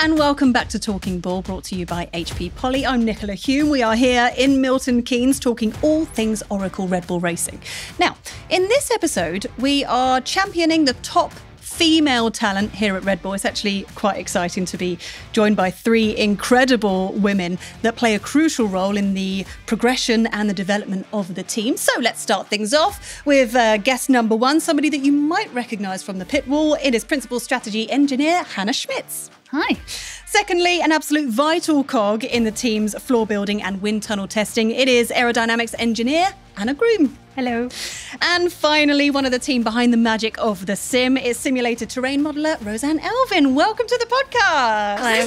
and welcome back to Talking Bull, brought to you by HP Poly. I'm Nicola Hume. We are here in Milton Keynes talking all things Oracle Red Bull Racing. Now, in this episode, we are championing the top female talent here at Red Bull. It's actually quite exciting to be joined by three incredible women that play a crucial role in the progression and the development of the team. So let's start things off with guest number one, somebody that you might recognise from the pit wall. It is Principal Strategy Engineer Hannah Schmitz. Hi. Secondly, an absolute vital cog in the team's floor building and wind tunnel testing. It is Aerodynamics Engineer Anna Groom. Hello. And finally, one of the team behind the magic of the sim is simulated terrain modeller Rosanne Elvin. Welcome to the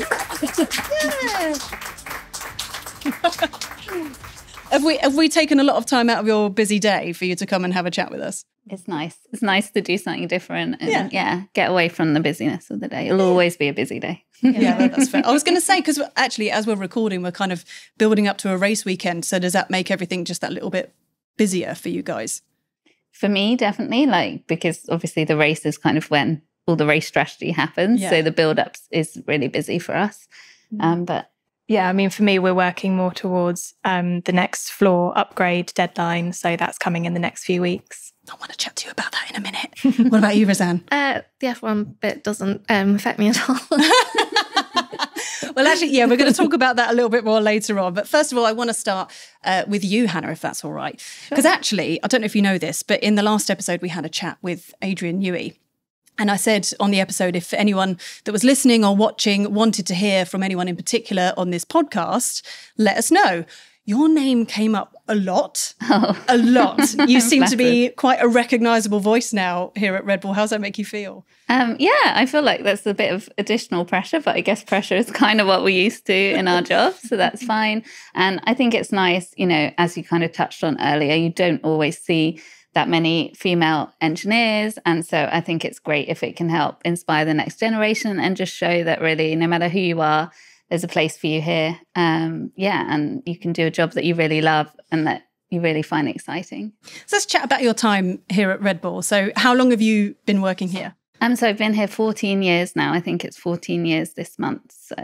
podcast. Hello. Have we taken a lot of time out of your busy day for you to come and have a chat with us? It's nice. It's nice to do something different and yeah get away from the busyness of the day. It'll always be a busy day. Yeah, that's fair. I was going to say, because actually, as we're recording, we're kind of building up to a race weekend. So does that make everything just that little bit busier for you guys? For me, definitely, like, because obviously the race is kind of when all the race strategy happens, so the build-up is really busy for us. But yeah, I mean, for me, we're working more towards the next floor upgrade deadline, so that's coming in the next few weeks. I want to chat to you about that in a minute. What about you, Rosanne? The F1 bit doesn't affect me at all. Well, actually, yeah, we're going to talk about that a little bit more later on. But first of all, I want to start with you, Hannah, if that's all right. Because actually, I don't know if you know this, but in the last episode, we had a chat with Adrian Newey. And I said on the episode, if anyone that was listening or watching wanted to hear from anyone in particular on this podcast, let us know. Your name came up a lot, a lot. You seem to be quite a recognisable voice now here at Red Bull. How does that make you feel? Yeah, I feel like that's a bit of additional pressure, but I guess pressure is kind of what we're used to in our job, so that's fine. And I think it's nice, you know, as you kind of touched on earlier, you don't always see that many female engineers. And so I think it's great if it can help inspire the next generation and just show that really, no matter who you are, there's a place for you here. Yeah, and you can do a job that you really love and that you really find exciting. So let's chat about your time here at Red Bull. So how long have you been working here? So I've been here 14 years now. I think it's 14 years this month. So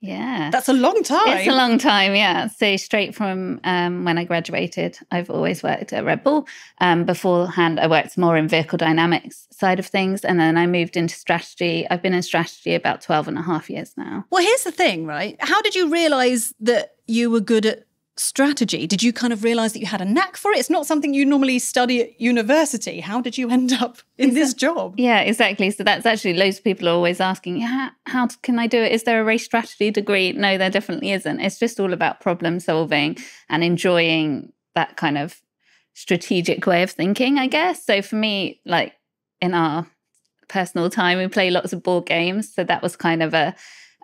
yeah. That's a long time. It's a long time, yeah. So straight from when I graduated, I've always worked at Red Bull. Beforehand, I worked more in vehicle dynamics side of things. And then I moved into strategy. I've been in strategy about 12 and a half years now. Well, here's the thing, right? How did you realise that you were good at strategy? Did you kind of realise that you had a knack for it? It's not something you normally study at university. How did you end up in this job? Yeah, exactly. So that's actually loads of people are always asking, how can I do it? Is there a race strategy degree? No, there definitely isn't. It's just all about problem solving and enjoying that kind of strategic way of thinking, I guess. So for me, like in our personal time, we play lots of board games. So that was kind of a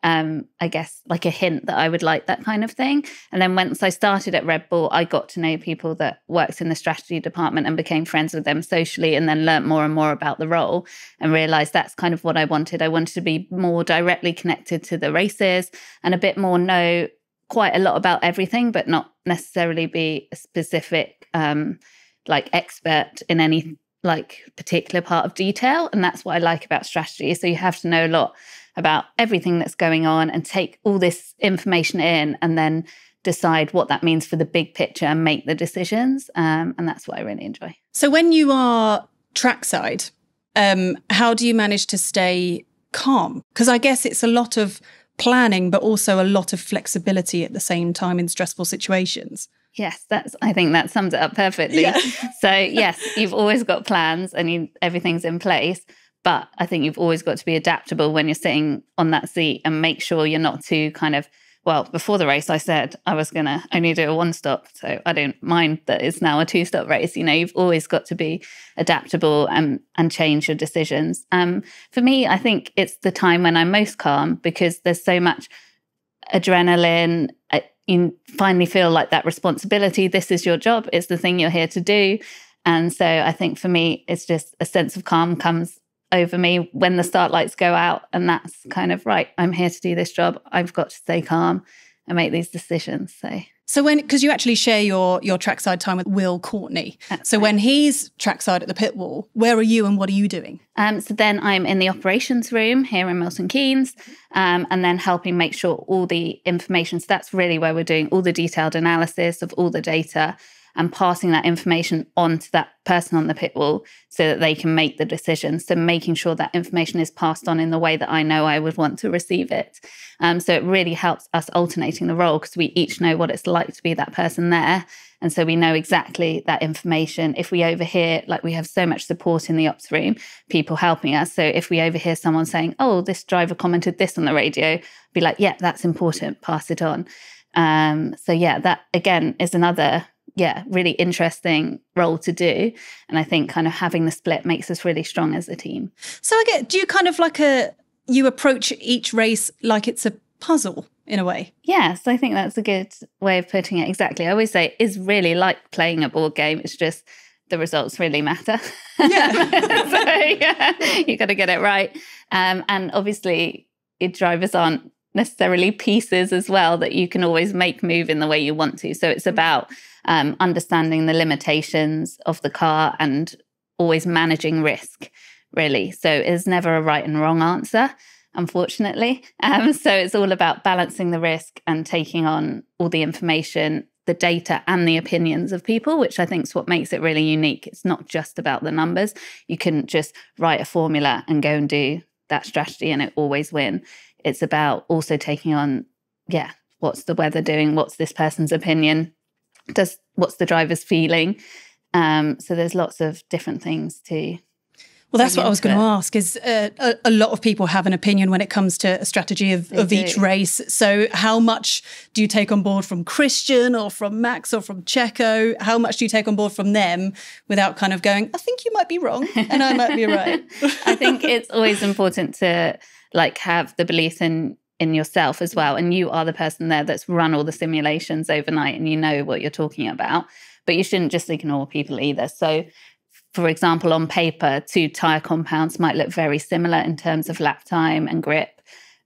I guess like a hint that I would like that kind of thing. And then once I started at Red Bull, I got to know people that worked in the strategy department and became friends with them socially, and then learned more and more about the role and realized that's kind of what I wanted. I wanted to be more directly connected to the races and a bit more know quite a lot about everything, but not necessarily be a specific like expert in any like particular part of detail. And that's what I like about strategy. So you have to know a lot about everything that's going on and take all this information in and then decide what that means for the big picture and make the decisions. And that's what I really enjoy. So when you are trackside, how do you manage to stay calm? Because I guess it's a lot of planning, but also a lot of flexibility at the same time in stressful situations. Yes, I think that sums it up perfectly. Yeah. So yes, you've always got plans and everything's in place. But I think you've always got to be adaptable when you're sitting on that seat and make sure you're not too kind of, well, before the race, I said I was going to only do a one stop. So I don't mind that it's now a two stop race. You know, you've always got to be adaptable and change your decisions. For me, I think it's the time when I'm most calm because there's so much adrenaline. You finally feel like that responsibility. This is your job. It's the thing you're here to do. And so I think for me, it's just a sense of calm comes over me when the start lights go out, and that's kind of right. I'm here to do this job. I've got to stay calm and make these decisions. So So when, because you actually share your trackside time with Will Courtney. That's so right. When he's trackside at the pit wall, where are you and what are you doing? So then I'm in the operations room here in Milton Keynes, and then helping make sure all the information. So that's really where we're doing all the detailed analysis of all the data and passing that information on to that person on the pit wall so that they can make the decision. So making sure that information is passed on in the way that I know I would want to receive it. So it really helps us alternating the role because we each know what it's like to be that person there. And so we know exactly that information. If we overhear, like we have so much support in the ops room, people helping us. So if we overhear someone saying, oh, this driver commented this on the radio, be like, yeah, that's important, pass it on. So yeah, that again is another really interesting role to do. And I think kind of having the split makes us really strong as a team. So I get, do you kind of like you approach each race like it's a puzzle in a way? Yes, I think that's a good way of putting it. Exactly. I always say it is really like playing a board game. It's just the results really matter. Yeah. You got to get it right. And obviously your drivers aren't necessarily pieces as well that you can always make move in the way you want to. So it's about understanding the limitations of the car and always managing risk, really. So there's never a right and wrong answer, unfortunately. So it's all about balancing the risk and taking on all the information, the data and the opinions of people, which I think is what makes it really unique. It's not just about the numbers. You couldn't just write a formula and go and do that strategy and it always win. It's about also taking on, what's the weather doing? What's this person's opinion? What's the driver's feeling? So there's lots of different things too. Well, that's what I was going to ask is a lot of people have an opinion when it comes to a strategy of each race. So how much do you take on board from Christian or from Max or from Checo? How much do you take on board from them without kind of going, I think you might be wrong and I might be right? I think it's always important to like have the belief in yourself as well. And you are the person there that's run all the simulations overnight and you know what you're talking about. But you shouldn't just ignore people either. So for example, on paper, two tyre compounds might look very similar in terms of lap time and grip,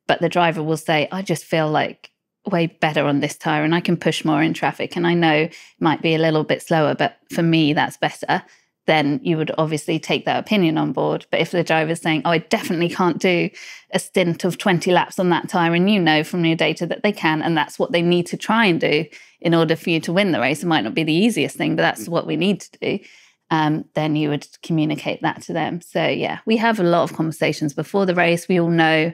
but the driver will say, I just feel like way better on this tyre and I can push more in traffic. And I know it might be a little bit slower, but for me, that's better. Then you would obviously take that opinion on board. But if the driver's saying, oh, I definitely can't do a stint of 20 laps on that tyre, and you know from your data that they can, and that's what they need to try and do in order for you to win the race, it might not be the easiest thing, but that's what we need to do. Then you would communicate that to them. So yeah, we have a lot of conversations before the race. We all know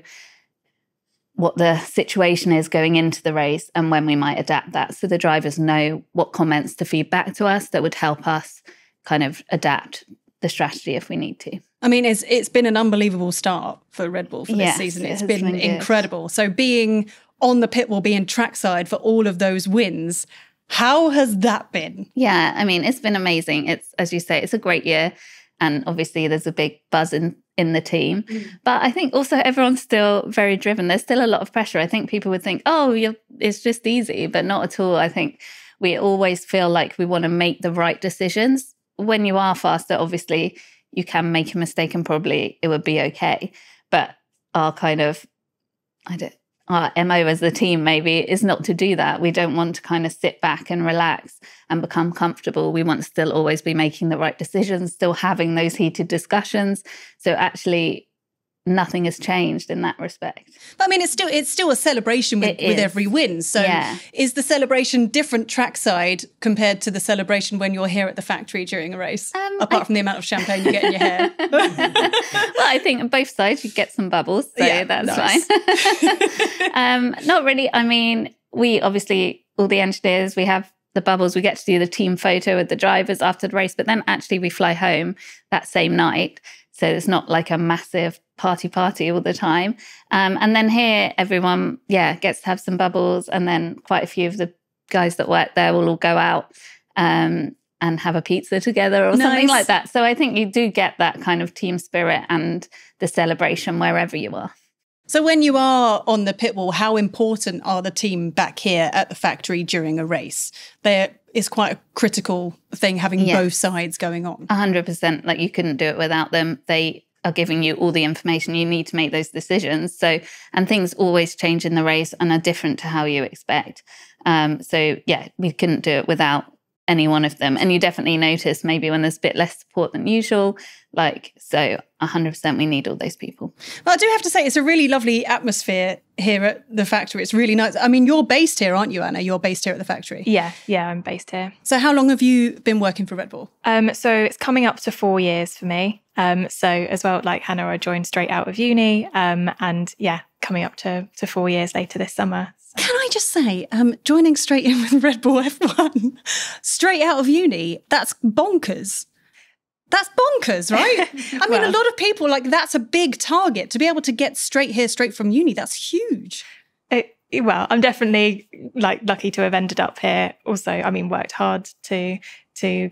what the situation is going into the race and when we might adapt that. So the drivers know what comments to feed back to us that would help us kind of adapt the strategy if we need to. I mean, it's been an unbelievable start for Red Bull for this season. It's been incredible. So being on the pit wall, being trackside for all of those wins, how has that been? Yeah, I mean, it's been amazing. It's, as you say, it's a great year. And obviously there's a big buzz in the team. But I think also everyone's still very driven. There's still a lot of pressure. I think people would think, oh, it's just easy, but not at all. I think we always feel like we want to make the right decisions. When you are faster, obviously, you can make a mistake and probably it would be okay. But our kind of, our MO as the team maybe is not to do that. We don't want to kind of sit back and relax and become comfortable. We want to still always be making the right decisions, still having those heated discussions. So actually nothing has changed in that respect. But I mean, it's still a celebration with every win. So is the celebration different trackside compared to the celebration when you're here at the factory during a race? Apart from the amount of champagne you get in your hair. Well, I think on both sides you get some bubbles, so that's nice. Fine. Not really. I mean, we obviously, all the engineers, we have the bubbles. We get to do the team photo with the drivers after the race, but then actually we fly home that same night. So it's not like a massive party all the time. And then here, everyone, gets to have some bubbles. And then quite a few of the guys that work there will all go out and have a pizza together or something like that. So I think you do get that kind of team spirit and the celebration wherever you are. So when you are on the pit wall, how important are the team back here at the factory during a race? There is quite a critical thing having both sides going on. 100%. Like you couldn't do it without them. They are giving you all the information you need to make those decisions. So, and things always change in the race and are different to how you expect. So yeah, we couldn't do it without any one of them. And you definitely notice maybe when there's a bit less support than usual, like, so 100% we need all those people. Well, I do have to say, it's a really lovely atmosphere here at the factory. It's really nice. I mean, you're based here, aren't you, Anna? You're based here at the factory. Yeah, I'm based here. So how long have you been working for Red Bull? So it's coming up to 4 years for me. So as well, like Hannah, I joined straight out of uni, and yeah, coming up to 4 years later this summer. So. Can I just say, joining straight in with Red Bull F1, straight out of uni, that's bonkers. That's bonkers, right? I mean, a lot of people, like, that's a big target. To be able to get straight here, straight from uni, that's huge. Well, I'm definitely, like, lucky to have ended up here. Also, I mean, worked hard to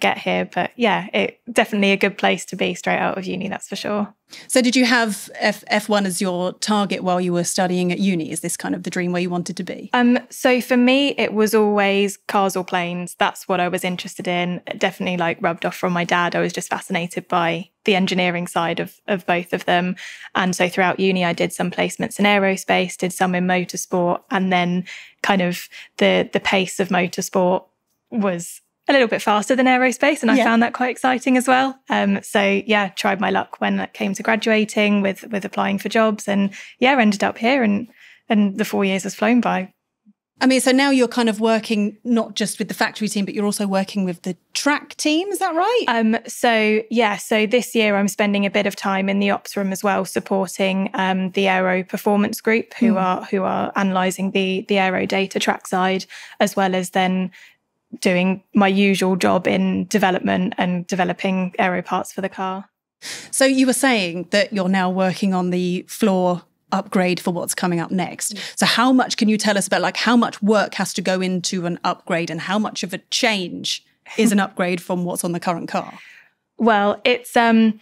get here. But yeah, it definitely a good place to be straight out of uni, that's for sure. So did you have F1 as your target while you were studying at uni? Is this kind of the dream where you wanted to be? So for me, it was always cars or planes. That's what I was interested in. It definitely like rubbed off from my dad. I was just fascinated by the engineering side of both of them. And so throughout uni, I did some placements in aerospace, did some in motorsport, and then kind of the pace of motorsport was a little bit faster than aerospace, and I found that quite exciting as well. So yeah, tried my luck when it came to graduating with applying for jobs, and yeah, ended up here, and the 4 years has flown by. I mean, so now you're kind of working not just with the factory team, but you're also working with the track team, is that right? So yeah, so this year I'm spending a bit of time in the ops room as well, supporting the aero performance group who are analysing the aero data track side, as well as then doing my usual job in development and developing aero parts for the car. So you were saying that you're now working on the floor upgrade for what's coming up next. So how much can you tell us about, like, how much work has to go into an upgrade and how much of a change is an upgrade from what's on the current car? Well, it's in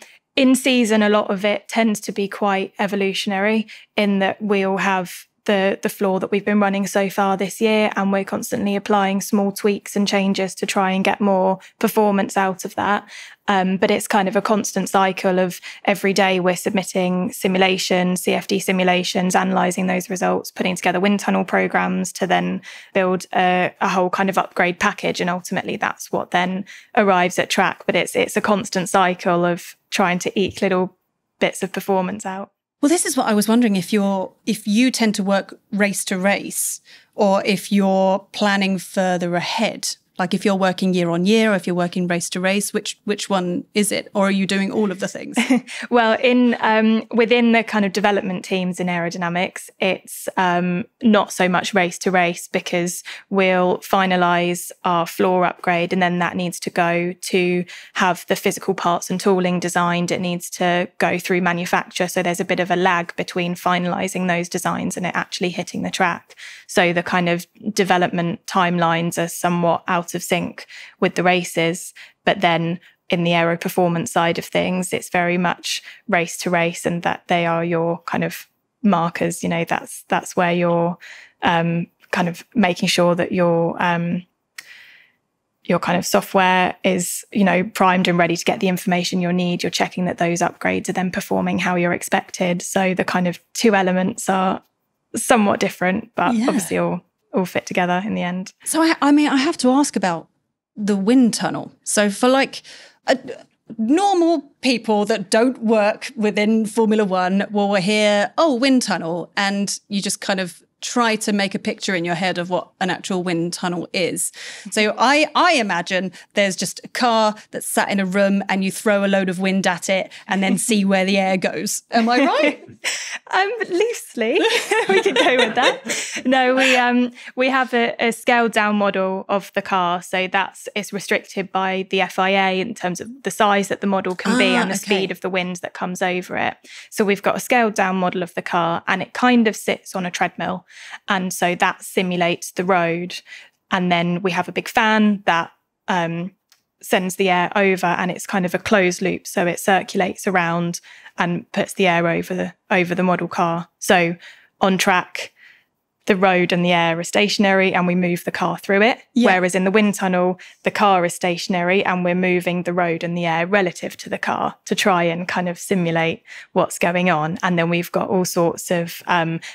season, a lot of it tends to be quite evolutionary in that we'll have the floor that we've been running so far this year, and we're constantly applying small tweaks and changes to try and get more performance out of that. But it's kind of a constant cycle of every day we're submitting simulations, CFD simulations, analysing those results, putting together wind tunnel programmes to then build a whole kind of upgrade package. And ultimately that's what then arrives at track. But it's a constant cycle of trying to eke little bits of performance out. Well, this is what I was wondering, if you tend to work race to race, or if you're planning further ahead, like if you're working year on year, or if you're working race to race, which one is it? Or are you doing all of the things? Well, within the kind of development teams in aerodynamics, it's not so much race to race, because we'll finalise our floor upgrade and then that needs to go to have the physical parts and tooling designed. It needs to go through manufacture. So there's a bit of a lag between finalising those designs and it actually hitting the track. So the kind of development timelines are somewhat out of sync with the races, but then in the aero performance side of things, it's very much race to race, and that they are your kind of markers. You know, that's where you're kind of making sure that your kind of software is, you know, primed and ready to get the information you need. You're checking that those upgrades are then performing how you're expected. So the kind of two elements are somewhat different, but obviously all fit together in the end. So, I mean, I have to ask about the wind tunnel. So for like normal people that don't work within Formula One will hear, oh, wind tunnel, and you just kind of try to make a picture in your head of what an actual wind tunnel is. So I imagine there's just a car that's sat in a room and you throw a load of wind at it and then see where the air goes. Am I right? Loosely, we could go with that. No, we have a scaled down model of the car. So it's restricted by the FIA in terms of the size that the model can be and the speed of the wind that comes over it. So we've got a scaled down model of the car and it kind of sits on a treadmill. And so that simulates the road. And then we have a big fan that sends the air over, and it's kind of a closed loop. So it circulates around and puts the air over the model car. So on track, the road and the air are stationary and we move the car through it. Yeah. Whereas in the wind tunnel, the car is stationary and we're moving the road and the air relative to the car to try and kind of simulate what's going on. And then we've got all sorts of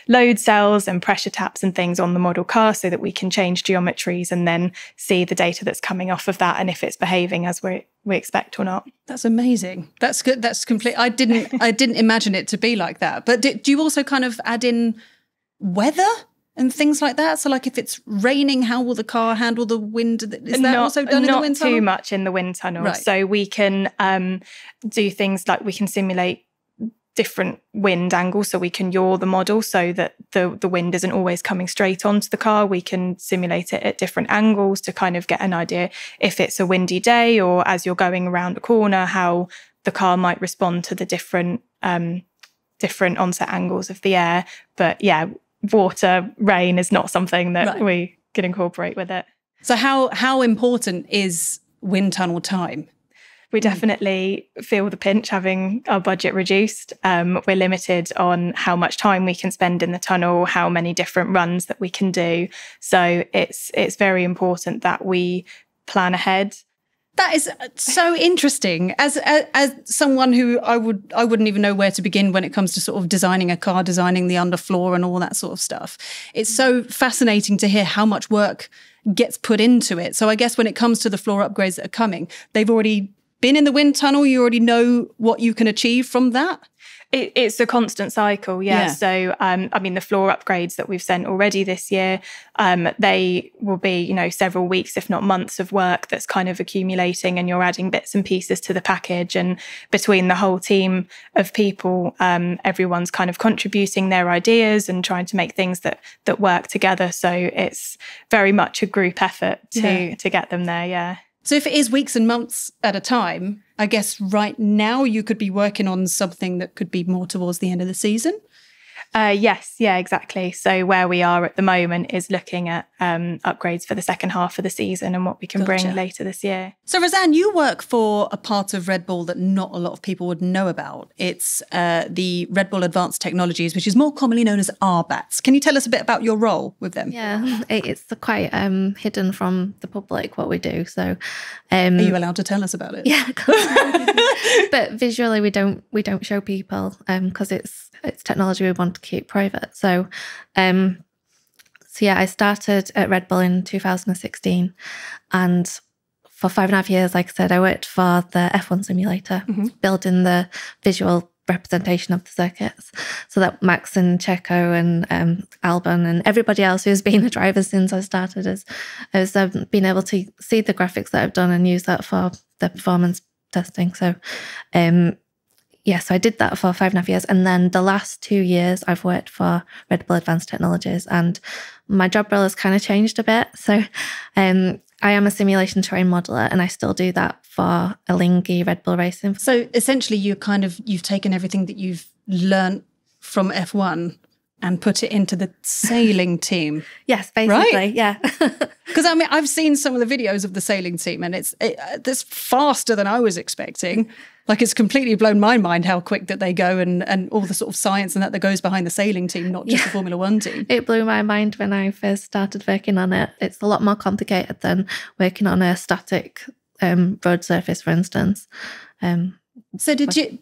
load cells and pressure taps and things on the model car so that we can change geometries and then see the data that's coming off of that and if it's behaving as we expect or not. That's amazing. That's good. That's complete. I didn't imagine it to be like that. But do you also kind of add in weather and things like that? So like if it's raining, how will the car handle the wind? Is that also done in the wind tunnel? Not too much in the wind tunnel. Right. So we can do things like we can simulate different wind angles, so we can yaw the model so that the wind isn't always coming straight onto the car. We can simulate it at different angles to kind of get an idea if it's a windy day or as you're going around a corner, how the car might respond to the different onset angles of the air. But yeah, water, rain is not something that we can incorporate with it. So how important is wind tunnel time? We definitely feel the pinch having our budget reduced. We're limited on how much time we can spend in the tunnel, how many different runs that we can do. So it's very important that we plan ahead. That is so interesting. As someone who I wouldn't even know where to begin when it comes to sort of designing a car, designing the underfloor and all that sort of stuff. It's so fascinating to hear how much work gets put into it. So I guess when it comes to the floor upgrades that are coming, they've already been in the wind tunnel, you already know what you can achieve from that? It's a constant cycle, yeah. So, I mean, the floor upgrades that we've sent already this year, they will be, you know, several weeks, if not months of work that's kind of accumulating, and you're adding bits and pieces to the package. And between the whole team of people, everyone's kind of contributing their ideas and trying to make things that work together. So it's very much a group effort to get them there, yeah. So if it is weeks and months at a time, I guess right now you could be working on something that could be more towards the end of the season? Yes, yeah, exactly. So where we are at the moment is looking at upgrades for the second half of the season and what we can bring later this year. So Rosanne, you work for a part of Red Bull that not a lot of people would know about. It's the Red Bull Advanced Technologies, which is more commonly known as RBATs. Can you tell us a bit about your role with them? Yeah, it's quite hidden from the public what we do. So, are you allowed to tell us about it? Yeah, of course. But visually, we don't show people because it's technology we want to keep private. So yeah, I started at Red Bull in 2016, and for 5.5 years, like I said, I worked for the F1 simulator, building the visual representation of the circuits, so that Max and Checo and Albon and everybody else who's been a driver since I started has been able to see the graphics that I've done and use that for the performance testing. So yeah, so I did that for 5.5 years. And then the last 2 years, I've worked for Red Bull Advanced Technologies, and my job role has kind of changed a bit. So I am a simulation terrain modeler, and I still do that for Alinghi Red Bull Racing. So essentially, you've taken everything that you've learned from F1 and put it into the sailing team. Yes, basically, right? Yeah. Because I mean, I've seen some of the videos of the sailing team, and it's faster than I was expecting. Like, it's completely blown my mind how quick that they go and all the sort of science and that goes behind the sailing team, not just the Formula One team. It blew my mind when I first started working on it. It's a lot more complicated than working on a static road surface, for instance. So did you?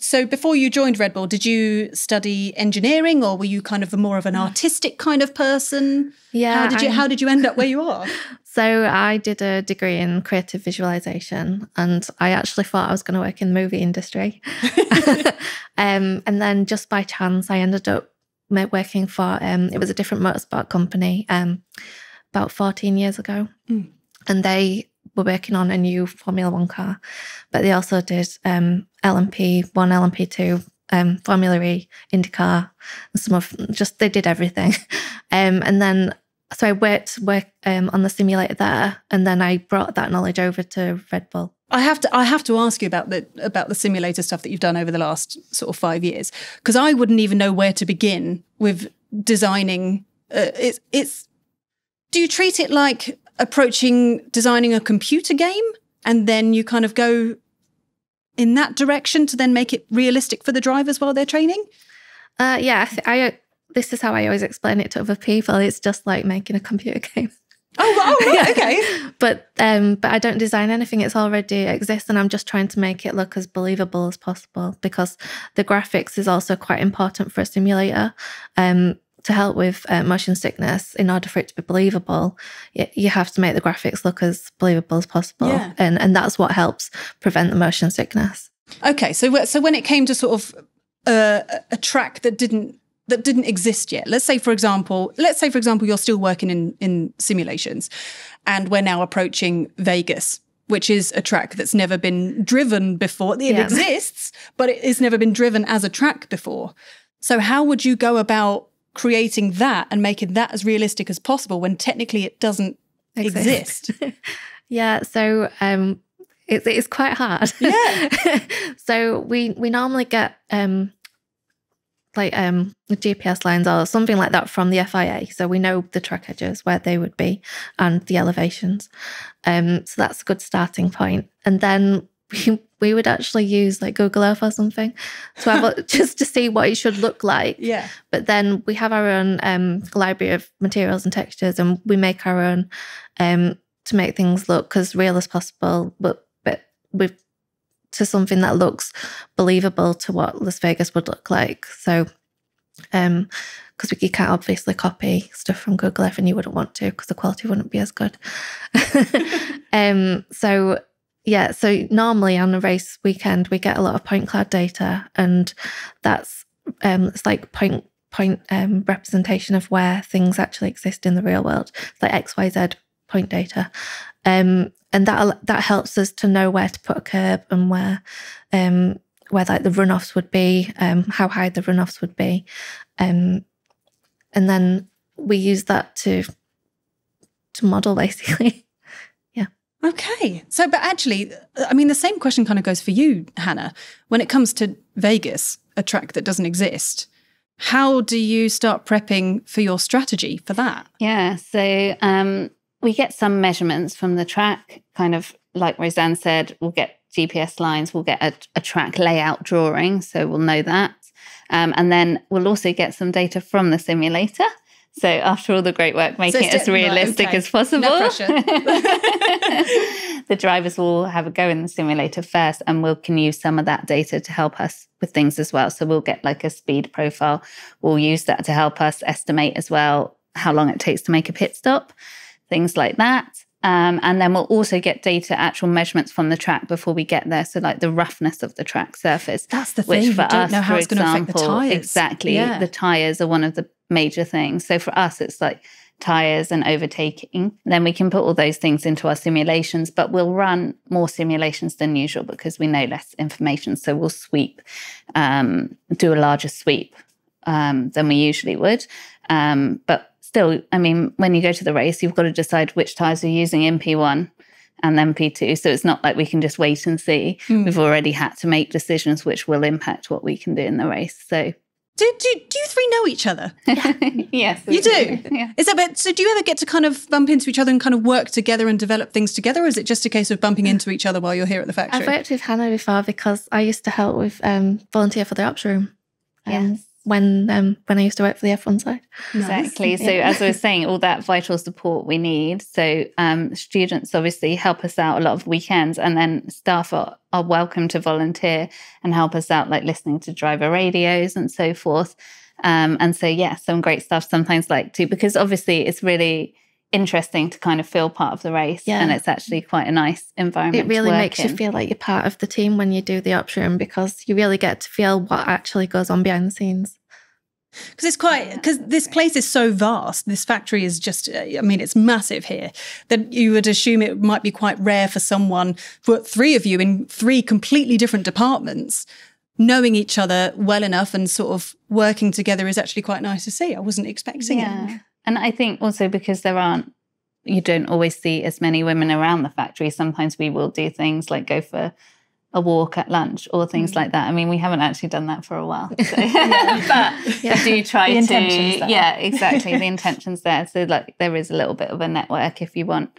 So before you joined Red Bull, did you study engineering, or were you kind of more of an artistic kind of person? Yeah. How did you end up where you are? So I did a degree in creative visualization, and I actually thought I was going to work in the movie industry. And then just by chance, I ended up working for, it was a different motorsport company about 14 years ago. Mm. And they were working on a new Formula One car, but they also did LMP1, LMP2, Formula E, IndyCar, and they did everything. And then, so I worked on the simulator there, and then I brought that knowledge over to Red Bull. I have to ask you about the simulator stuff that you've done over the last sort of 5 years, because I wouldn't even know where to begin with designing. Do you treat it like designing a computer game, and then you kind of go in that direction to then make it realistic for the drivers while they're training? Yeah, I this is how I always explain it to other people. It's just like making a computer game. Oh, wow. Yeah. Okay. But I don't design anything. It's already exists, and I'm just trying to make it look as believable as possible, because the graphics is also quite important for a simulator to help with motion sickness. In order for it to be believable, you have to make the graphics look as believable as possible. Yeah. And that's what helps prevent the motion sickness. Okay. So when it came to sort of a track that didn't exist yet. Let's say for example you're still working in simulations, and we're now approaching Vegas, which is a track that's never been driven before. It exists, but it has never been driven as a track before. So how would you go about creating that and making that as realistic as possible when technically it doesn't exist? Yeah, so it's quite hard. Yeah. So we normally get GPS lines or something like that from the FIA, so we know the track edges, where they would be, and the elevations, so that's a good starting point. And then we would actually use like Google Earth or something to have just to see what it should look like. Yeah. But then we have our own library of materials and textures, and we make our own to make things look as real as possible, but we've to something that looks believable to what Las Vegas would look like. So, because you can't obviously copy stuff from Google Earth, and you wouldn't want to, because the quality wouldn't be as good. So normally on a race weekend, we get a lot of point cloud data, and that's it's like point representation of where things actually exist in the real world. It's like XYZ point data. And that helps us to know where to put a curb, and where like the runoffs would be, how high the runoffs would be, and then we use that to model, basically. Yeah. Okay. So, but actually, I mean, the same question kind of goes for you, Hannah. When it comes to Vegas, a track that doesn't exist, how do you start prepping for your strategy for that? Yeah. So. We get some measurements from the track, kind of like Rosanne said, we'll get GPS lines, we'll get a track layout drawing, so we'll know that. And then we'll also get some data from the simulator. So after all the great work making it as realistic as possible, no pressure. The drivers will have a go in the simulator first, and we can use some of that data to help us with things as well. So we'll get like a speed profile, we'll use that to help us estimate as well how long it takes to make a pit stop. Things like that. And then we'll also get data, actual measurements from the track before we get there. So like the roughness of the track surface. That's the thing. Which for us, for example, exactly. Yeah. The tyres are one of the major things. So for us, it's like tyres and overtaking. Then we can put all those things into our simulations, but we'll run more simulations than usual because we know less information. So we'll sweep, do a larger sweep than we usually would. But still, I mean, when you go to the race, you've got to decide which tyres you're using in P1 and then P2. So it's not like we can just wait and see. Mm. We've already had to make decisions which will impact what we can do in the race. So, do you three know each other? Yes, you do. Yeah. Is that? But so, do you ever get to kind of bump into each other and kind of work together and develop things together, or is it just a case of bumping into each other while you're here at the factory? I've worked with Hannah before because I used to help with volunteer for the ops room. Yes. When I used to work for the F1 side. Exactly. Nice. So yeah. As I was saying, all that vital support we need. So students obviously help us out a lot of weekends, and then staff are welcome to volunteer and help us out, like listening to driver radios and so forth. And so, yeah, some great stuff sometimes like too, because obviously it's really interesting to kind of feel part of the race. Yeah. And it's actually quite a nice environment. It really makes you feel like you're part of the team when you do the ops room, because you really get to feel what actually goes on behind the scenes. Because it's quite, because this place is so vast, this factory is just, I mean, it's massive here, that you would assume it might be quite rare for someone, for three of you in three completely different departments, knowing each other well enough and sort of working together is actually quite nice to see. I wasn't expecting it. And I think also because you don't always see as many women around the factory. Sometimes we will do things like go for a walk at lunch or things like that. I mean, we haven't actually done that for a while. So. But I do try to. There. Yeah, exactly. The intention's there. So like there is a little bit of a network if you want.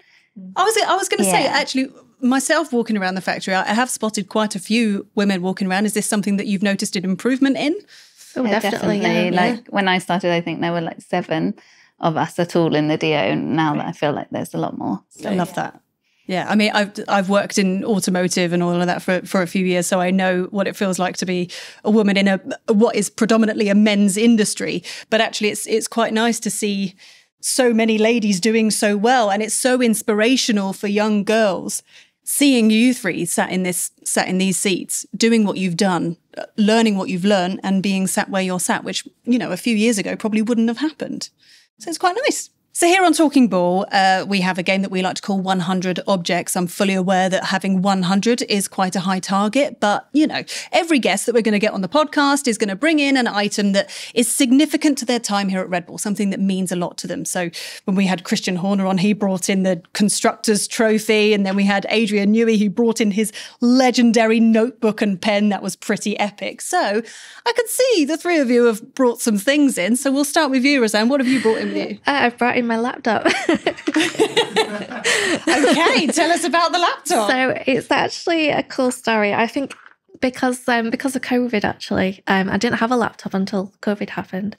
I was going to say, actually, myself walking around the factory, I have spotted quite a few women walking around. Is this something that you've noticed an improvement in? Oh, definitely. Like when I started, I think there were like 7 of us at all in the DO. And now that I feel like there's a lot more. So, I love that. Yeah, I mean, I've worked in automotive and all of that for a few years, so I know what it feels like to be a woman in what is predominantly a men's industry. But actually, it's quite nice to see so many ladies doing so well, and it's so inspirational for young girls. Seeing you three sat in these seats, doing what you've done, learning what you've learned, and being sat where you're sat, which a few years ago probably wouldn't have happened. So it's quite nice. So here on Talking Bull, we have a game that we like to call 100 Objects. I'm fully aware that having 100 is quite a high target, but, every guest that we're going to get on the podcast is going to bring in an item that is significant to their time here at Red Bull, something that means a lot to them. So when we had Christian Horner on, he brought in the Constructors' Trophy, and then we had Adrian Newey, who brought in his legendary notebook and pen. That was pretty epic. So I could see the three of you have brought some things in. So we'll start with you, Rosanne. What have you brought in with you? I've brought in my laptop. Okay, tell us about the laptop. So it's actually a cool story. I think because of COVID, actually, I didn't have a laptop until COVID happened,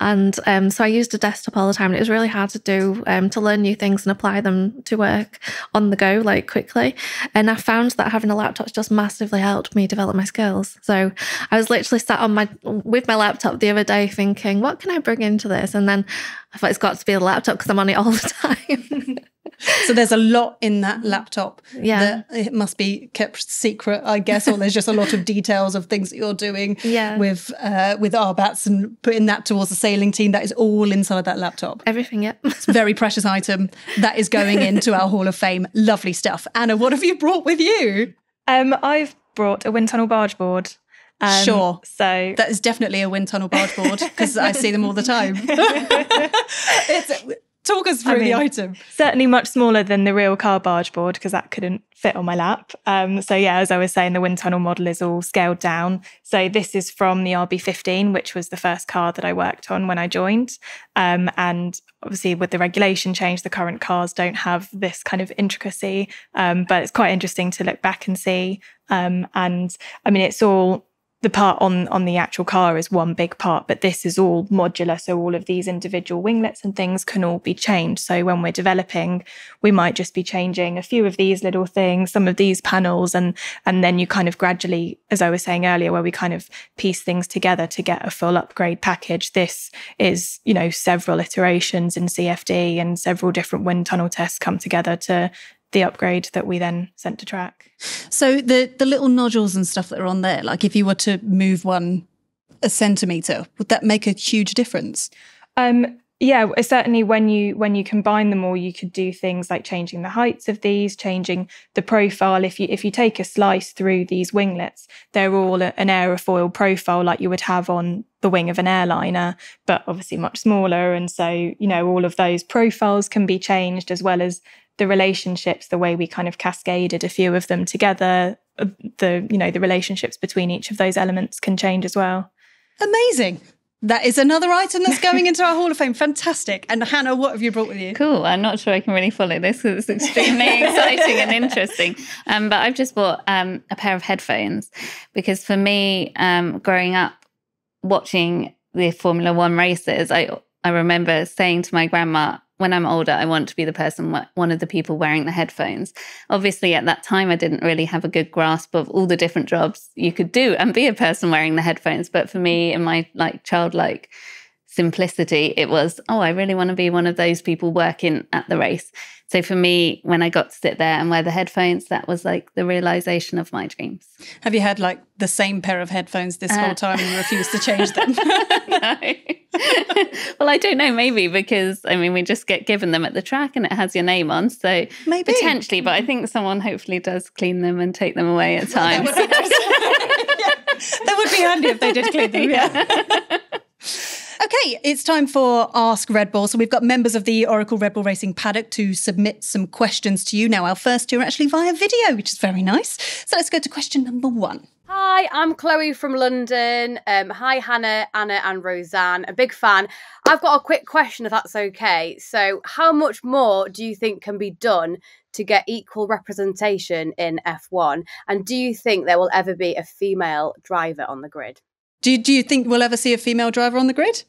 and so I used a desktop all the time. And it was really hard to do to learn new things and apply them to work on the go, like, quickly. And I found that having a laptop just massively helped me develop my skills. So I was literally sat with my laptop the other day, thinking, what can I bring into this? And then I thought, it's got to be a laptop because I'm on it all the time. So there's a lot in that laptop. Yeah, that it must be kept secret, I guess, or there's just a lot of details of things that you're doing with RBATs and putting that towards the sailing team. That is all inside that laptop. Everything, yeah. It's a very precious item that is going into our Hall of Fame. Lovely stuff. Anna, what have you brought with you? I've brought a wind tunnel barge board. Sure. So that is definitely a wind tunnel barge board because I see them all the time. Talk us through the item. Certainly much smaller than the real car barge board because that couldn't fit on my lap. So yeah, as I was saying, the wind tunnel model is all scaled down. So this is from the RB15, which was the first car that I worked on when I joined. And obviously with the regulation change, the current cars don't have this kind of intricacy. But it's quite interesting to look back and see. And I mean, it's all... The part on the actual car is one big part, but this is all modular. So all of these individual winglets and things can all be changed. So when we're developing, we might just be changing a few of these little things, some of these panels, and then you kind of gradually, as I was saying earlier, where we kind of piece things together to get a full upgrade package. This is, several iterations in CFD and several different wind tunnel tests come together to the upgrade that we then sent to track. So the little nodules and stuff that are on there, like if you were to move one a centimetre, would that make a huge difference? Yeah, certainly when you combine them all, you could do things like changing the heights of these, changing the profile. If you take a slice through these winglets, they're all an aerofoil profile like you would have on the wing of an airliner, but obviously much smaller. And so, all of those profiles can be changed, as well as the relationships, the way we kind of cascaded a few of them together, the relationships between each of those elements can change as well. Amazing. That is another item that's going into our Hall of Fame. Fantastic. And Hannah, what have you brought with you? Cool. I'm not sure I can really follow this because it's extremely exciting and interesting. But I've just bought a pair of headphones because for me, growing up watching the Formula One races, I remember saying to my grandma, when I'm older, I want to be one of the people wearing the headphones. Obviously, at that time, I didn't really have a good grasp of all the different jobs you could do and be a person wearing the headphones. But for me, in my childlike simplicity, it was, oh, I really want to be one of those people working at the race. So for me, when I got to sit there and wear the headphones, that was like the realization of my dreams. Have you had like the same pair of headphones this whole time and refused to change them? No. Well, I don't know, maybe because, we just get given them at the track and it has your name on. So maybe. Potentially, but I think someone hopefully does clean them and take them away at times. Well, that would be handy if they did clean them, yeah. Okay, it's time for Ask Red Bull. So we've got members of the Oracle Red Bull Racing paddock to submit some questions to you. Now, our first two are actually via video, which is very nice. So let's go to question number 1. Hi, I'm Chloe from London. Hi, Hannah, Anna and Rosanne. A big fan. I've got a quick question, if that's okay. So how much more do you think can be done to get equal representation in F1? And do you think there will ever be a female driver on the grid? Do you think we'll ever see a female driver on the grid?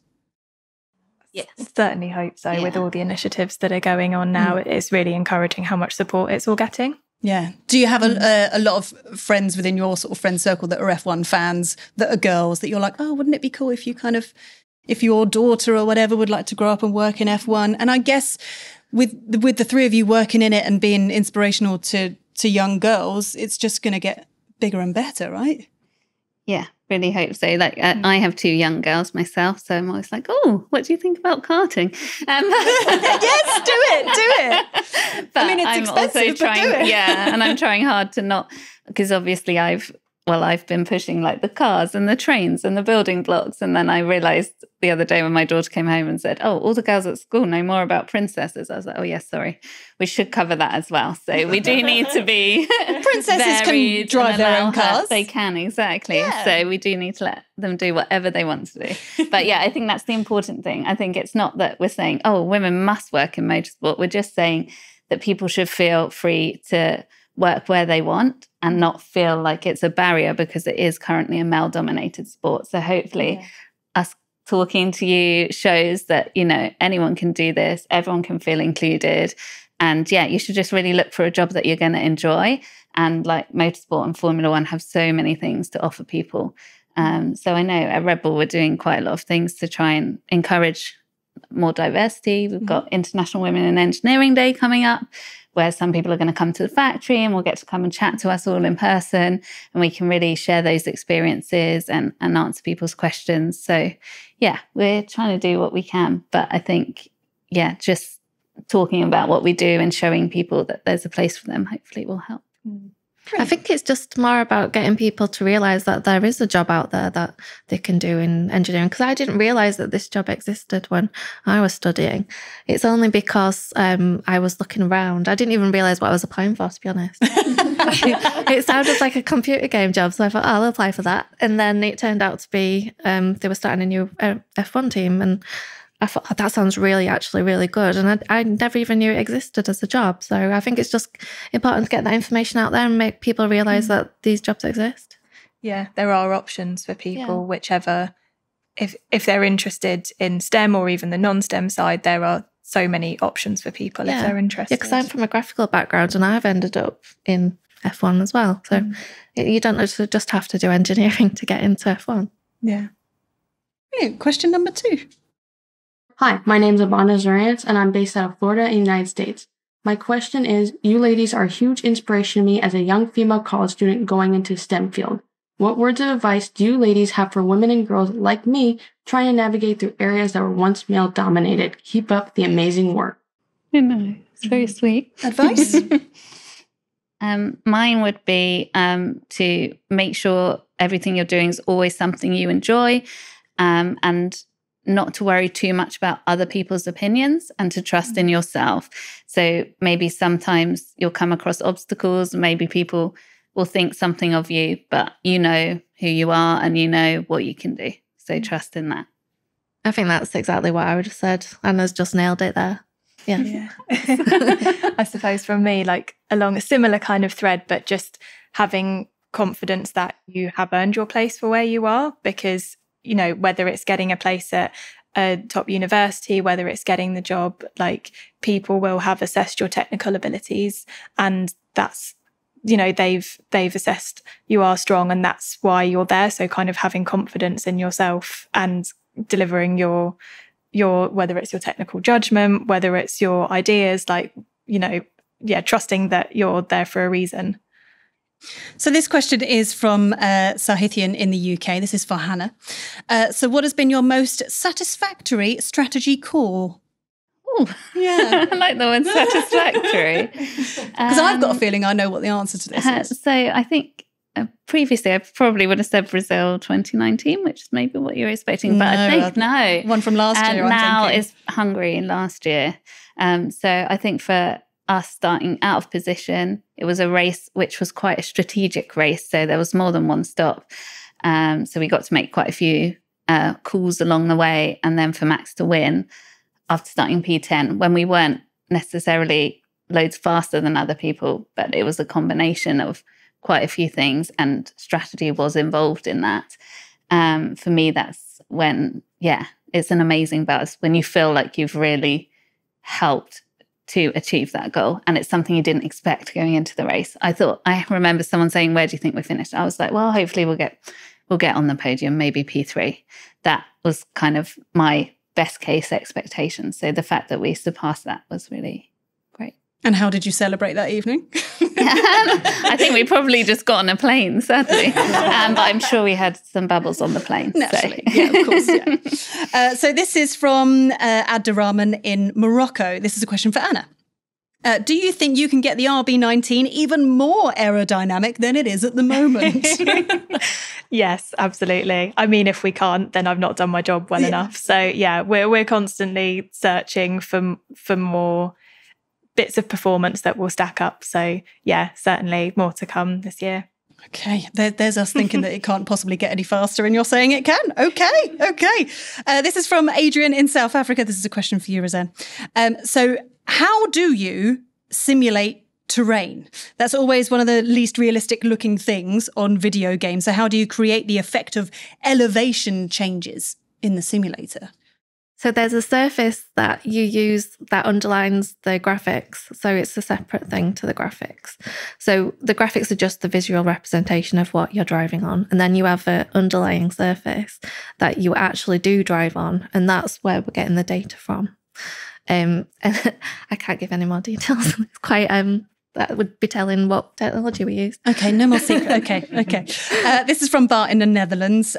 Yes. Certainly hope so. Yeah. With all the initiatives that are going on now, it's really encouraging how much support it's all getting. Yeah. Do you have a lot of friends within your sort of friend circle that are F1 fans, that are girls, that you're like, oh, wouldn't it be cool if you kind of, if your daughter or whatever would like to grow up and work in F1? And I guess with the three of you working in it and being inspirational to young girls, it's just going to get bigger and better, right? Yeah, really hope so. Like I have two young girls myself, so I'm always like, oh, what do you think about karting? Yes, do it. But I mean, it's expensive, but do it. Yeah, and I'm trying hard to not, because obviously I've been pushing like the cars and the trains and the building blocks. And then I realized the other day when my daughter came home and said, oh, all the girls at school know more about princesses. I was like, oh, yes, sorry. We should cover that as well. So we do need to be princesses can drive their own cars. They can, exactly. Yeah. So we do need to let them do whatever they want to do. But yeah, I think that's the important thing. I think it's not that we're saying, oh, women must work in motorsport. We're just saying that people should feel free to work where they want and not feel like it's a barrier, because it is currently a male-dominated sport. So hopefully us talking to you shows that, you know, anyone can do this, everyone can feel included. And yeah, you should just really look for a job that you're going to enjoy. And like motorsport and Formula One have so many things to offer people. So I know at Red Bull, we're doing quite a lot of things to try and encourage more diversity. We've got International Women in Engineering Day coming up, where some people are going to come to the factory and will get to come and chat to us all in person, and we can really share those experiences and answer people's questions. So yeah, we're trying to do what we can, but I think, yeah, just talking about what we do and showing people that there's a place for them hopefully will help. Great. I think it's just more about getting people to realise that there is a job out there that they can do in engineering, because I didn't realise that this job existed when I was studying. It's only because I was looking around. I didn't even realise what I was applying for, to be honest. It sounded like a computer game job, so I thought, oh, I'll apply for that. And then it turned out to be they were starting a new F1 team, and I thought, oh, that sounds really good. And I never even knew it existed as a job. So I think it's just important to get that information out there and make people realise that these jobs exist. Yeah, there are options for people, whichever, if they're interested in STEM or even the non-STEM side, there are so many options for people if they're interested. Yeah, because I'm from a graphical background and I've ended up in F1 as well. So you don't just have to do engineering to get into F1. Yeah. Brilliant. Question number 2. Hi, my name is Ivana Zarantz, and I'm based out of Florida in the United States. My question is, you ladies are a huge inspiration to me as a young female college student going into STEM field. What words of advice do you ladies have for women and girls like me trying to navigate through areas that were once male-dominated? Keep up the amazing work. You know, it's very sweet. Advice? Mine would be to make sure everything you're doing is always something you enjoy, and not to worry too much about other people's opinions, and to trust in yourself. So maybe sometimes you'll come across obstacles, maybe people will think something of you, but you know who you are and you know what you can do. So trust in that. I think that's exactly what I would have said. Anna's just nailed it there. I suppose from me, like along a similar kind of thread, but just having confidence that you have earned your place for where you are, because you know, whether it's getting a place at a top university, whether it's getting the job, like people will have assessed your technical abilities, and that's, you know, they've assessed you are strong and that's why you're there. So kind of having confidence in yourself and delivering your whether it's your technical judgment, whether it's your ideas, like, you know, trusting that you're there for a reason. So this question is from Sahithian in the UK. This is for Hannah. So what has been your most satisfactory strategy call? Oh, yeah. I like the word satisfactory. Because I've got a feeling I know what the answer to this is. So I think previously I probably would have said Brazil 2019, which is maybe what you were expecting. But I think no. One from last year, I'm now thinking. Is Hungary last year. So I think for us starting out of position, it was a race which was quite a strategic race, so there was more than one stop, so we got to make quite a few calls along the way. And then for Max to win after starting P10, when we weren't necessarily loads faster than other people, but it was a combination of quite a few things and strategy was involved in that. For me, that's when, yeah, it's an amazing buzz when you feel like you've really helped to achieve that goal. And it's something you didn't expect going into the race. I remember someone saying, where do you think we finished? I was like, well, hopefully we'll get on the podium, maybe P3. That was kind of my best case expectation. So the fact that we surpassed that was really great. And how did you celebrate that evening? I think we probably just got on a plane, sadly. But I'm sure we had some bubbles on the plane. Naturally, so. Yeah, of course, yeah. So this is from Abderrahman in Morocco. This is a question for Anna. Do you think you can get the RB19 even more aerodynamic than it is at the moment? Yes, absolutely. I mean, if we can't, then I've not done my job well enough. So yeah, we're constantly searching for more bits of performance that will stack up. So yeah, certainly more to come this year. Okay, there's us thinking that it can't possibly get any faster and you're saying it can. Okay. This is from Adrian in South Africa. This is a question for you, Rosanne. So how do you simulate terrain? That's always one of the least realistic looking things on video games. So how do you create the effect of elevation changes in the simulator? So there's a surface that you use that underlines the graphics. So it's a separate thing to the graphics. So the graphics are just the visual representation of what you're driving on. And then you have an underlying surface that you actually do drive on. And that's where we're getting the data from. And I can't give any more details. It's quite... that would be telling what technology we use. Okay, no more secret. Okay. This is from Bart in the Netherlands.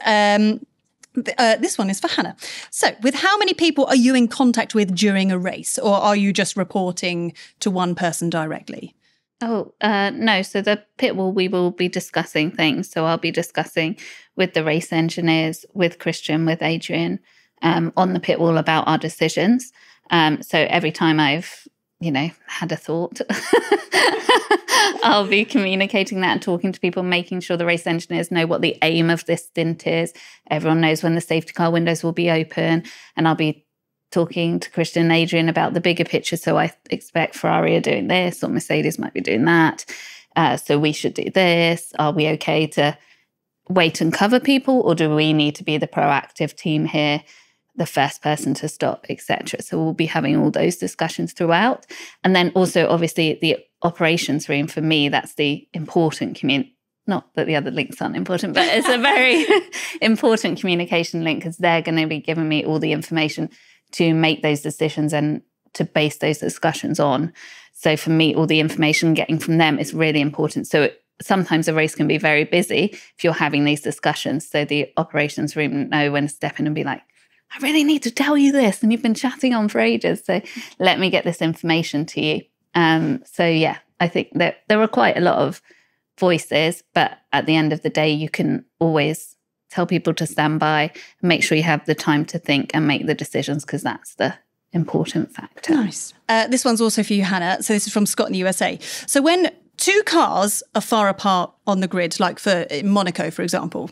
This one is for Hannah. So with how many people are you in contact with during a race, or are you just reporting to one person directly? No. So the pit wall, we will be discussing things. So I'll be discussing with the race engineers, with Christian, with Adrian, on the pit wall about our decisions. So every time I've, had a thought, I'll be communicating that and talking to people, making sure the race engineers know what the aim of this stint is. Everyone knows when the safety car windows will be open, and I'll be talking to Christian and Adrian about the bigger picture. So I expect Ferrari are doing this, or Mercedes might be doing that. So we should do this. Are we okay to wait and cover people, or do we need to be the proactive team here? The first person to stop, etc. So we'll be having all those discussions throughout. And then also, obviously, the operations room, for me, that's the important community. Not that the other links aren't important, but it's a very important communication link, because they're going to be giving me all the information to make those decisions and to base those discussions on. So for me, all the information getting from them is really important. So sometimes a race can be very busy if you're having these discussions. So the operations room know when to step in and be like, I really need to tell you this, and you've been chatting on for ages, so let me get this information to you. So yeah, I think that there are quite a lot of voices, but at the end of the day, you can always tell people to stand by and make sure you have the time to think and make the decisions, because that's the important factor. Nice. This one's also for you, Hannah. So this is from Scott in the USA. So when two cars are far apart on the grid, like in Monaco, for example,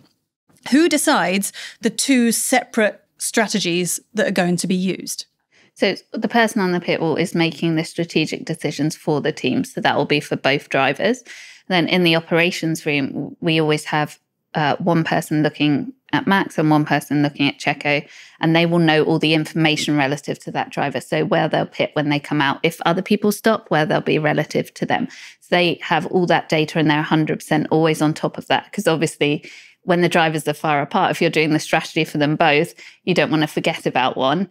who decides the two separate strategies that are going to be used? So the person on the pit wall is making the strategic decisions for the team. So that will be for both drivers. Then in the operations room, we always have one person looking at Max and one person looking at Checo, and they will know all the information relative to that driver. So where they'll pit when they come out, if other people stop, where they'll be relative to them. So they have all that data and they're 100% always on top of that, because obviously when the drivers are far apart, if you're doing the strategy for them both, you don't want to forget about one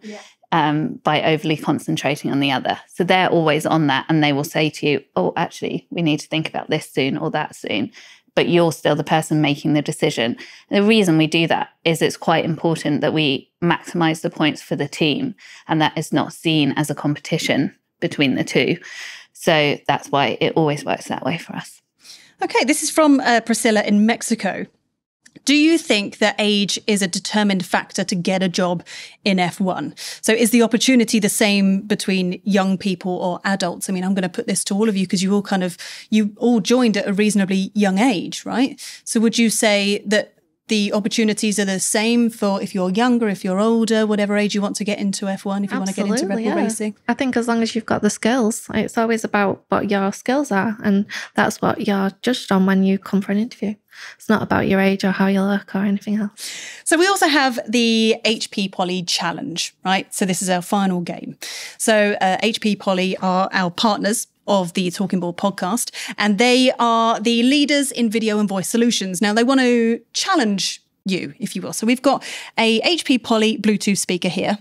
by overly concentrating on the other. So they're always on that, and they will say to you, oh, actually, we need to think about this soon or that soon. But you're still the person making the decision. And the reason we do that is it's quite important that we maximise the points for the team, and that is not seen as a competition between the two. So that's why it always works that way for us. Okay, this is from Priscilla in Mexico. Do you think that age is a determined factor to get a job in F1? So is the opportunity the same between young people or adults? I mean, I'm going to put this to all of you, because you all joined at a reasonably young age, right? So would you say that the opportunities are the same for if you're younger, if you're older, whatever age you want to get into F1, if you want to get into Red Bull racing? I think as long as you've got the skills, it's always about what your skills are, and that's what you're judged on when you come for an interview. It's not about your age or how you look or anything else. So we also have the HP Poly Challenge, right? So this is our final game. So HP Poly are our partners of the Talking Bull podcast, and they are the leaders in video and voice solutions. Now, they want to challenge you, if you will. So we've got a HP Poly Bluetooth speaker here.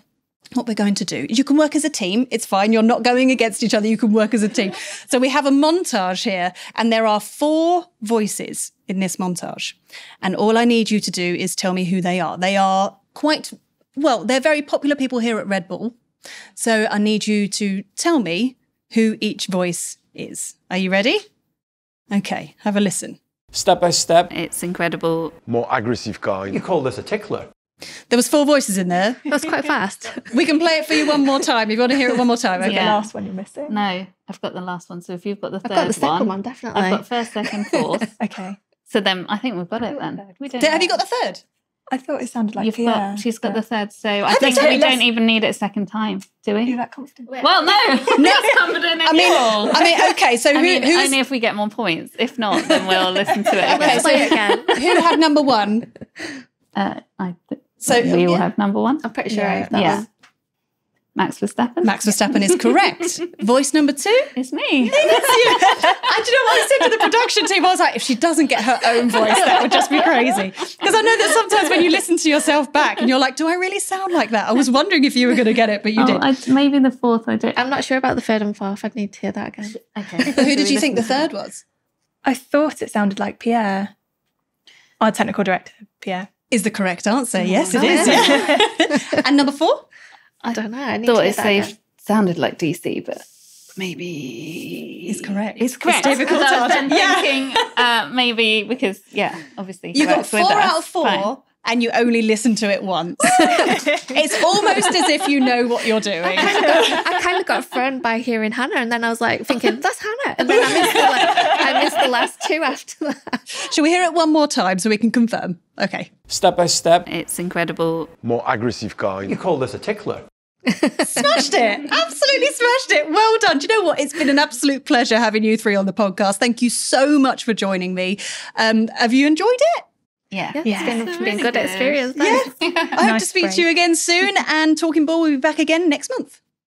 What we're going to do, you can work as a team. It's fine. You're not going against each other. You can work as a team. So we have a montage here, and there are 4 voices in this montage. And all I need you to do is tell me who they are. They are quite, well, they're very popular people here at Red Bull. So I need you to tell me who each voice is. Are you ready? Okay, have a listen. Step by step. It's incredible. More aggressive kind. You call this a tickler? There was 4 voices in there. That's quite fast. We can play it for you one more time. If you want to hear it one more time. Okay. Yeah. The last one you're missing? No, I've got the last one. So if you've got the third one. I've got the second one, definitely. I've got first, second, fourth. Okay. So then I think we've got it then. We don't have you got the third? I thought it sounded like she's got the third, so I think we don't even need it a second time, do we? You're that confident? Well, no, not confident at all. Okay, so who's... Only if we get more points. If not, then we'll listen to it. Okay, so again. Who had number one? We all have number one. I'm pretty sure I have that one. Max Verstappen. Max Verstappen is correct. Voice number 2? It's me. It's you. And do you know what I said to the production team? I was like, if she doesn't get her own voice, that would just be crazy. Because I know that sometimes when you listen to yourself back and you're like, do I really sound like that? I was wondering if you were going to get it, but you didn't. Maybe the 4th I did. I'm not sure about the 3rd and 4th. I'd need to hear that again. Okay. But who did you think the 3rd was? I thought it sounded like Pierre. Our technical director, Pierre. Is the correct answer. Yes, it is. Yeah. And number 4? I don't know. I thought it sounded like DC, but maybe... It's correct. It's correct. It's difficult. I was then thinking maybe because, obviously... You got 4 out of 4 and you only listen to it once. It's almost as if you know what you're doing. I kind of got thrown by hearing Hannah, and then I was like thinking, that's Hannah. And then I missed the last 2 after that. Shall we hear it one more time so we can confirm? Okay. Step by step. It's incredible. More aggressive kind. You call this a tickler? Smashed it. Absolutely smashed it. Well done. Do you know what? It's been an absolute pleasure having you 3 on the podcast. Thank you so much for joining me. Have you enjoyed it? Yeah, it's been a good experience. Yes. I hope to speak to you again soon, and Talking Bull will be back again next month.